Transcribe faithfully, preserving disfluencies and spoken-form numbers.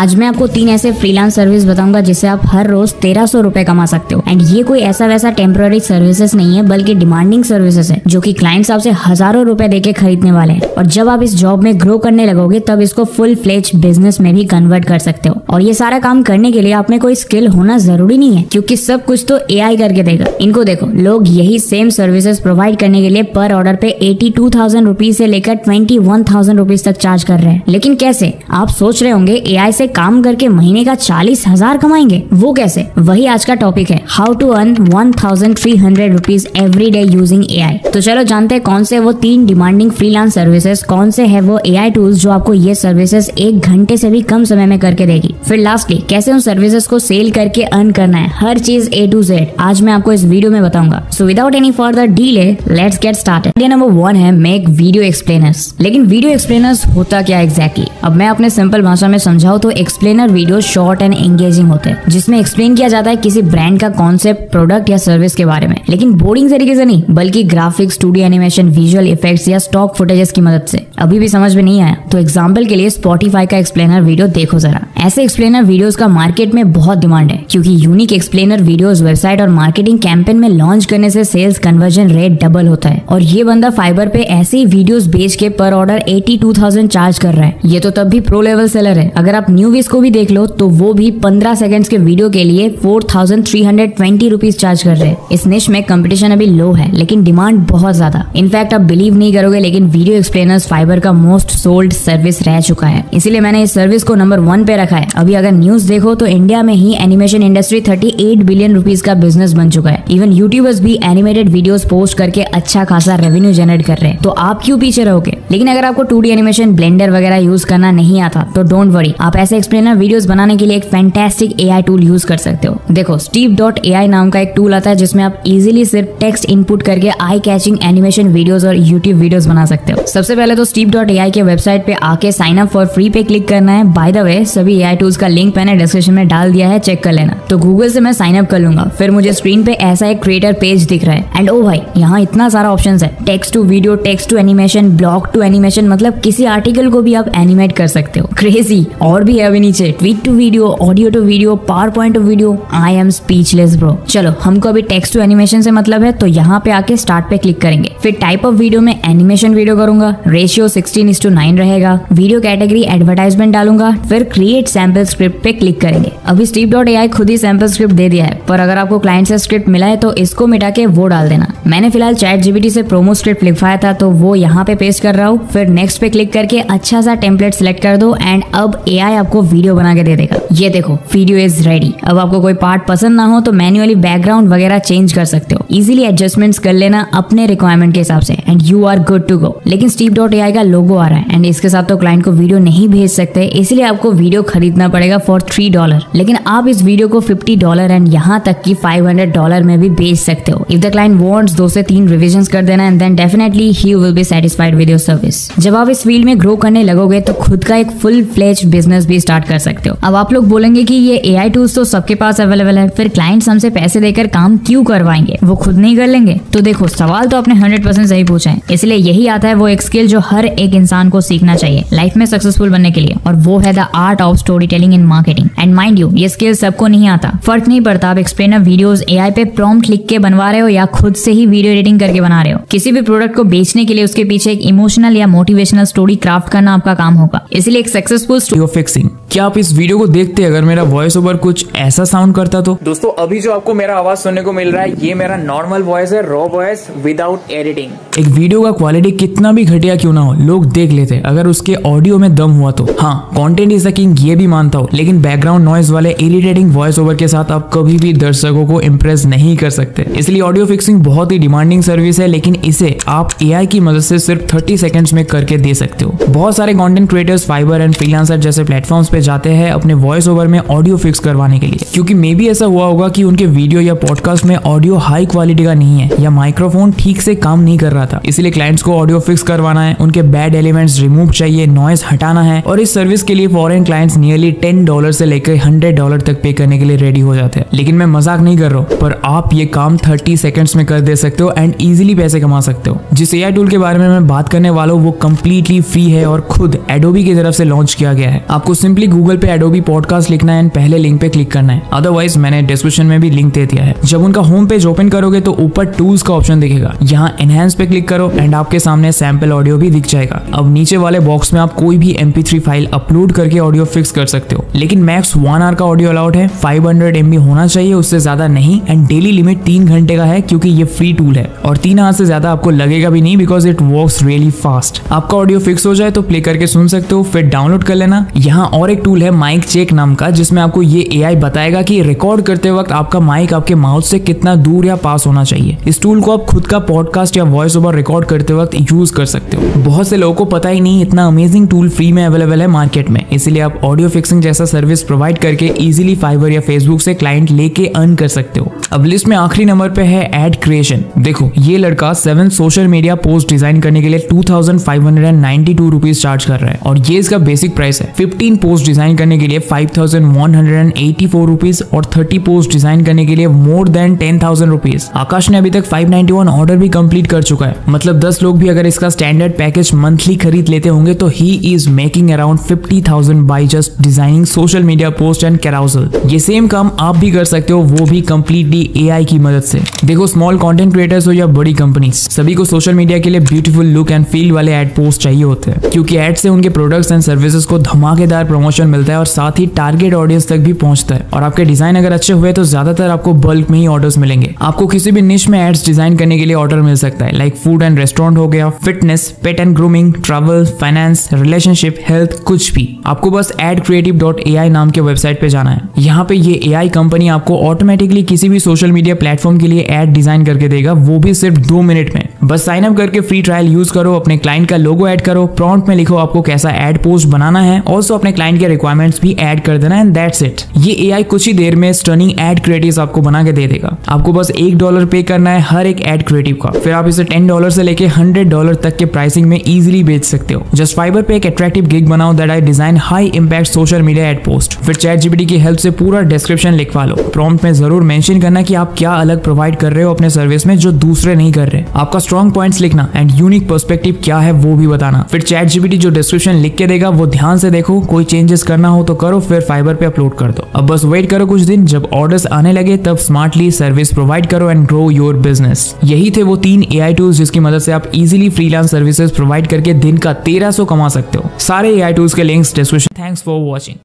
आज मैं आपको तीन ऐसे फ्रीलांस सर्विस बताऊंगा जिससे आप हर रोज तेरह सौ रुपए कमा सकते हो। एंड ये कोई ऐसा वैसा टेम्पररी सर्विसेज नहीं है, बल्कि डिमांडिंग सर्विसेज है जो कि क्लाइंट्स आपसे हजारों रुपए देके खरीदने वाले हैं। और जब आप इस जॉब में ग्रो करने लगोगे तब इसको फुल फ्लेज बिजनेस में भी कन्वर्ट कर सकते हो। और ये सारा काम करने के लिए आप में कोई स्किल होना जरूरी नहीं है, क्योंकि सब कुछ तो एआई करके देगा। इनको देखो, लोग यही सेम सर्विसेज प्रोवाइड करने के लिए पर ऑर्डर पे एटी टू थाउजेंड रुपीज से लेकर ट्वेंटी वन थाउजेंड रुपीज तक चार्ज कर रहे हैं। लेकिन कैसे? आप सोच रहे होंगे एआई से काम करके महीने का चालीस हजार कमाएंगे, वो कैसे? वही आज का टॉपिक है, how to earn one thousand three hundred rupees every day using AI. तो चलो जानते हैं कौन से वो तीन डिमांडिंग फ्रीलांस सर्विसेज, कौन से है वो एआई टूल्स जो आपको ये सर्विसेज एक घंटे से भी कम समय में करके देगी। फिर लास्टली कैसे उन सर्विसेज को सेल करके अर्न करना है, हर चीज ए टू जेड आज मैं आपको इस वीडियो में बताऊंगा। So without any further delay let's get started. Idea number one है मेक वीडियो एक्सप्लेनर्स। लेकिन वीडियो एक्सप्लेनर्स होता क्या एग्जैक्टली? अब मैं अपने सिंपल भाषा में समझाऊं तो explainer video short and engaging होते हैं, जिसमें एक्सप्लेन किया जाता है किसी ब्रांड का कॉन्सेप्ट, प्रोडक्ट या सर्विस के बारे में, लेकिन बोरिंग तरीके से नहीं, बल्कि graphics, studio animation, visual effects या स्टॉक फुटेजेस की मदद से। अभी भी समझ में नहीं आया तो एग्जाम्पल के लिए स्पॉटिफाई का एक्सप्लेनर वीडियो देखो जरा। ऐसे एक्सप्लेनर वीडियोस का मार्केट में बहुत डिमांड है, क्योंकि यूनिक एक्सप्लेनर वीडियोस वेबसाइट और मार्केटिंग कैंपेन में लॉन्च करने से सेल्स कन्वर्जन रेट डबल होता है। और ये बंदा फाइबर पे ऐसे ही वीडियोस बेच के पर ऑर्डर बयासी हज़ार चार्ज कर रहा है। ये तो तब भी प्रो लेवल सेलर है। अगर आप न्यूविस को भी देख लो तो वो भी पंद्रह सेकेंड के वीडियो के लिए four thousand three hundred twenty rupees charge कर रहे हैं। इस निश में कॉम्पिटिशन अभी लो है, लेकिन डिमांड बहुत ज्यादा। इनफैक्ट आप बिलीव नहीं करोगे, लेकिन वीडियो एक्सप्लेनर्स फाइबर का मोस्ट सोल्ड सर्विस रह चुका है, इसीलिए मैंने इस सर्विस को नंबर वन पे रखा है। अभी अगर न्यूज देखो तो इंडिया में ही एनिमेशन इंडस्ट्री अड़तीस बिलियन रुपीस का बिजनेस बन चुका है। इवन यूट्यूबर्स भी एनिमेटेड वीडियोस पोस्ट करके अच्छा खासा रेवेन्यू जनरेट कर रहे हैं, तो आप क्यों पीछे रहोगे? लेकिन अगर आपको टू डी एनिमेशन, ब्लेंडर वगैरह यूज करना नहीं आता तो डोंट वरी, आप ऐसे एक्सप्लेनर वीडियोस बनाने के लिए एक फैंटास्टिक एआई टूल यूज कर सकते हो। देखो, स्टीव डॉट एआई नाम का एक टूल आता है जिसमें आप इजिली सिर्फ टेक्स्ट इनपुट करके आई कैचिंग एनिमेशन वीडियोस और यूट्यूब वीडियोस बना सकते हो। सबसे पहले तो स्टीव डॉट एआई के वेबसाइट पे आके साइन अप फॉर फ्री पे क्लिक करना है। बाय द वे, सभी एआई टूल्स का लिंक मैंने डिस्क्रिप्शन में डाल दिया है, चेक कर लेना। तो गूगल से मैं साइन अप कर लूंगा, फिर मुझे स्क्रीन पे ऐसा एक क्रिएटर पेज दिख रहा है। एंड ओ भाई, यहाँ इतना सारा ऑप्शंस है, text to video, text to animation, blog to animation, मतलब किसी आर्टिकल को भी आप एनिमेट कर सकते हो। क्रेजी। और भी है अभी नीचे, tweet to video, audio to video, PowerPoint to video. I am speechless bro. चलो, हमको अभी टेक्स्ट टू एनिमेशन से मतलब है, तो यहाँ पे आके स्टार्ट पे क्लिक करेंगे। फिर टाइप ऑफ वीडियो में एनिमेशन वीडियो करूंगा, ratio sixteen is to nine रहेगा, वीडियो कैटेगरी एडवर्टाइजमेंट डालूंगा, फिर क्रिएट सैम्पल स्क्रिप्ट पे क्लिक करेंगे। अभी स्टीव डॉट एआई खुद ही सैम्पल स्क्रिप्ट दे दिया है, पर अगर आपको क्लाइंट से स्क्रिप्ट मिला है तो इसको मिटा के वो डाल देना। मैंने फिलहाल चैट जीपीटी से प्रोमो स्क्रिप्ट लिखवाया था, तो वो यहाँ पे पेस्ट कर रहा हूँ। फिर नेक्स्ट पे क्लिक करके अच्छा सा टेम्पलेट सिलेक्ट कर दो एंड अब एआई आपको वीडियो बना के दे देगा। ये देखो, वीडियो इज रेडी। अब आपको कोई पार्ट पसंद ना हो तो मैन्युअली बैकग्राउंड वगैरह चेंज कर सकते हो, इजिली एडजस्टमेंट्स कर लेना अपने रिक्वायरमेंट के हिसाब से and you are good to go. लेकिन स्टीव डॉट एआई का लोगो आ रहा है एंड इसके साथ तो क्लाइंट को वीडियो नहीं भेज सकते, इसलिए आपको वीडियो खरीदना पड़ेगा फॉर थ्री डॉलर। लेकिन आप इस वीडियो को फिफ्टी डॉलर एंड यहाँ तक कि फाइव हंड्रेड डॉलर में भी बेच सकते हो। इफ द क्लाइंट वांट्स दो से तीन रिविजन कर देना and then definitely he will be satisfied with your service. जब आप इस फील्ड में ग्रो करने लगोगे तो खुद का एक फुल फ्लेज बिजनेस भी स्टार्ट कर सकते हो। अब आप लोग बोलेंगे कि ये एआई टूल्स तो सबके पास अवेलेबल है, फिर क्लाइंट्स हमसे पैसे देकर काम क्यों करवाएंगे, वो खुद नहीं कर लेंगे? तो देखो, सवाल तो आपने हंड्रेड परसेंट सही पूछा है। इसलिए यही आता है वो एक स्किल जो हर एक इंसान को सीखना चाहिए लाइफ में सक्सेसफुल बनने के लिए, और वो है the art of story telling in marketing. And mind you, ये स्किल सबको नहीं आता। फर्क नहीं पड़ता आप एक्सप्लेनर वीडियोस एआई पे प्रॉम्प्ट लिख के बनवा रहे हो या खुद से ही वीडियो एडिटिंग करके बना रहे हो। किसी भी प्रोडक्ट को बेचने के लिए उसके पीछे एक इमोशनल या मोटिवेशनल स्टोरी क्राफ्ट करना आपका काम होगा, इसलिए एक सक्सेसफुल स्टोरी फिक्सिंग। क्या आप इस वीडियो को देखते अगर मेरा वॉइस ओवर कुछ ऐसा साउंड करता तो? दोस्तों, अभी जो आपको मेरा आवाज सुनने को मिल रहा है ये मेरा नॉर्मल वॉइस है, रॉ वॉइस विदाउट एडिटिंग। एक वीडियो का क्वालिटी कितना भी घटिया क्यों ना हो, लोग देख लेते हैं अगर उसके ऑडियो में दम हुआ तो। हाँ, कंटेंट इज द किंग ये भी मानता हूँ, लेकिन बैकग्राउंड नॉइज वाले इरिटेटिंग वॉइस ओवर के साथ आप कभी भी दर्शकों को इम्प्रेस नहीं कर सकते। इसलिए ऑडियो फिक्सिंग बहुत ही डिमांडिंग सर्विस है, लेकिन इसे आप एआई की मदद से सिर्फ थर्टी सेकंड्स में करके दे सकते हो। बहुत सारे content creators Fiverr and freelancer जैसे प्लेटफॉर्म्स पे जाते हैं अपने वॉइस ओवर में ऑडियो फिक्स करवाने के लिए, क्योंकि मे भी ऐसा हुआ होगा कि उनके वीडियो या पॉडकास्ट में ऑडियो हाई क्वालिटी का नहीं है या माइक्रोफोन ठीक से काम नहीं कर रहा था, इसलिए क्लाइंट्स को ऑडियो फिक्स करवाना है, उनके बैड एलिमेंट्स रिमूव चाहिए, नॉइस हटाना है। और इस सर्विस के लिए foreign clients nearly ten dollar से लेकर हंड्रेड डॉलर तक पे करने के लिए रेडी हो जाते हैं। लेकिन मैं मजाक नहीं कर रहा हूँ, पर आप ये काम थर्टी सेकेंड्स में कर दे सकते हो एंड इजिली पैसे कमा सकते हो। जिस एआई टूल के बारे में मैं बात करने वाला हूँ वो कम्प्लीटली फ्री है और खुद एडोबी की तरफ से लॉन्च किया गया है। आपको सिंपली गूगल पे एडोबी पॉडकास्ट लिखना है एंड पहले लिंक पे क्लिक करना है, अदरवाइज मैंने डिस्क्रिप्शन में भी लिंक दे दिया है। जब उनका होम पेज ओपन करोगे तो ऊपर टूल्स का ऑप्शन दिखेगा, यहाँ एनहांस पे क्लिक करो एंड आपके सामने सैंपल ऑडियो भी दिख जाएगा। अब नीचे वाले बॉक्स में आप कोई भी M P three file upload करके ऑडियो फिक्स कर सकते हो, लेकिन मैक्स वन आवर का ऑडियो अलाउड है, फाइव हंड्रेड एम बी होना चाहिए, उससे ज्यादा नहीं, एंड डेली लिमिट तीन घंटे का है क्योंकि ये फ्री टूल है और तीन आवर से ज्यादा आपको लगेगा भी नहीं because it works really fast. आपका ऑडियो फिक्स हो जाए तो प्ले करके सुन सकते हो, फिर डाउनलोड कर लेना। यहाँ और एक टूल है माइक चेक नाम का, जिसमें आपको ये एआई बताएगा कि रिकॉर्ड करते वक्त आपका माइक आपके माउथ से कितना दूर या पास होना चाहिए। इस टूल को आप खुद का पॉडकास्ट या वॉइस ओवर रिकॉर्ड करते वक्त यूज कर सकते हो। बहुत से लोगों को पता ही नहीं इतना अमेजिंग टूल फ्री में अवेलेबल है मार्केट में, इसलिए आप ऑडियो फिक्सिंग जैसा सर्विस प्रोवाइड करके इजिली फाइवर या फेसबुक से क्लाइंट लेके अर्न कर सकते हो। अब लिस्ट में आखिरी नंबर पे है एड क्रिएशन। देखो ये लड़का seven social media post design करने के लिए two thousand five hundred and ninety two rupees charge कर रहा है और ये इसका बेसिक प्राइस है। फिफ्टीन पोस्ट डिजाइन करने के लिए five thousand one hundred and eighty four rupees और थर्टी पोस्ट डिजाइन करने के लिए more than ten thousand rupees. Akash ने अभी तक फाइव नाइन्टी वन ऑर्डर भी कंप्लीट कर चुका है, मतलब दस लोग भी अगर इसका स्टैंडर्ड पैकेज मंथली खरीद लेते होंगे तो he is making around fifty thousand by just designing social media post and carousel. ये सेम काम आप भी कर सकते हो, वो भी कम्प्लीटली एआई की मदद से। देखो स्मॉल कंटेंट क्रिएटर्स हो या बड़ी कंपनी, सभी को सोशल मीडिया के लिए ब्यूटीफुल लुक एंड फील वाले एड पोस्ट चाहिए होते हैं, क्योंकि एड से उनके प्रोडक्ट्स एंड सर्विसेज को धमाकेदार प्रमोशन मिलता है और साथ ही टारगेट ऑडियंस तक भी पहुंचता है। और आपके डिजाइन अगर अच्छे हुए तो ज्यादातर आपको बल्क में ही ऑर्डर्स मिलेंगे। आपको किसी भी निश में एड्स डिजाइन करने के लिए ऑर्डर मिल सकता है, लाइक फूड एंड रेस्टोरेंट हो गया, fitness, pet and grooming, travel, finance, relationship, health, कुछ भी। आपको बस ad creative dot A I नाम के वेबसाइट पे जाना है। यहाँ पे ये एआई कंपनी आपको ऑटोमेटिकली किसी भी सोशल मीडिया प्लेटफॉर्म के लिए एड डिजाइन करके देगा, वो भी सिर्फ दो मिनट में। बस साइन अप करके फ्री ट्रायल यूज करो, अपने क्लाइंट का लोगो ऐड करो, प्रॉम्प्ट में लिखो आपको कैसा एड पोस्ट बनाना है, ऑल्सो अपने क्लाइंट के रिक्वायरमेंट्स भी ऐड कर देना एंड दैट्स इट। ये एआई कुछ ही देर में स्टनिंग एड क्रिएटिव आपको बना के दे देगा। आपको बस एक डॉलर पे करना है हर एक एड क्रिएटिव का, फिर आप इसे टेन डॉलर से लेके हंड्रेड डॉलर तक के प्राइसिंग में इजीली बेच सकते हो। जस्ट फाइबर पे एक अट्रैक्टिव गिग बनाओ that I design high impact social media ad post, फिर चैट जीपीटी की हेल्प से पूरा डिस्क्रिप्शन लिखवा लो। प्रॉम्प्ट में जरूर मेंशन करना कि आप क्या अलग प्रोवाइड कर रहे हो अपने सर्विस में जो दूसरे नहीं कर रहे। आपका स्ट्रॉन्ग पॉइंट्स लिखना एंड यूनिक पर्सपेक्टिव क्या है वो भी बताना। फिर चैट जीपीटी जो डिस्क्रिप्शन लिख के देगा वो ध्यान से देखो, कोई चेंजेस करना हो तो करो, फिर फाइबर पे अपलोड कर दो। अब बस वेट करो कुछ दिन, जब ऑर्डर्स आने लगे तब स्मार्टली सर्विस प्रोवाइड करो एंड ग्रो योर बिजनेस। यही थे वो तीन एआई टूल्स जिसकी मदद से आप इजीली फ्रीलांस सर्विसेज प्रोवाइड करके दिन का तेरह सौ कमा सकते हो। सारे एआई टूल्स के links description. Thanks for watching.